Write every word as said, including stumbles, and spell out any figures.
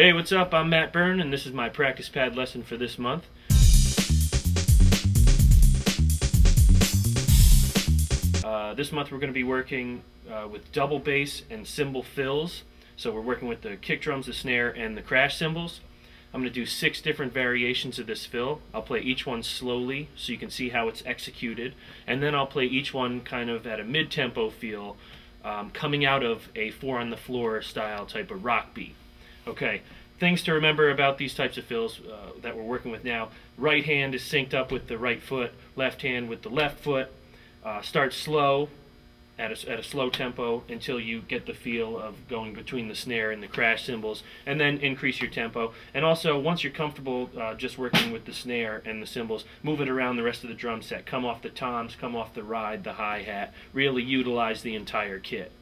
Hey, what's up? I'm Matt Byrne, and this is my practice pad lesson for this month. Uh, this month we're going to be working uh, with double bass and cymbal fills. So we're working with the kick drums, the snare, and the crash cymbals. I'm going to do six different variations of this fill. I'll play each one slowly so you can see how it's executed, and then I'll play each one kind of at a mid-tempo feel, um, coming out of a four-on-the-floor style type of rock beat. Okay, things to remember about these types of fills uh, that we're working with now. Right hand is synced up with the right foot, left hand with the left foot. Uh, start slow, at a, at a slow tempo until you get the feel of going between the snare and the crash cymbals, and then increase your tempo. And also, once you're comfortable uh, just working with the snare and the cymbals, move it around the rest of the drum set. Come off the toms, come off the ride, the hi-hat. Really utilize the entire kit.